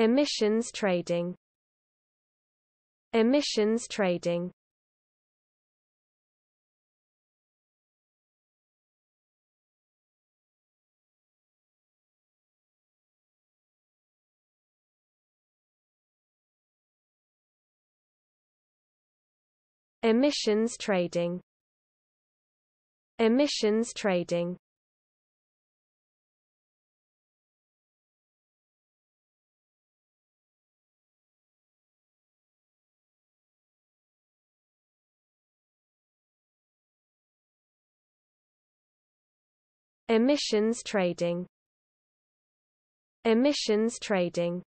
Emissions trading. Emissions trading. Emissions trading. Emissions trading. Emissions trading. Emissions trading.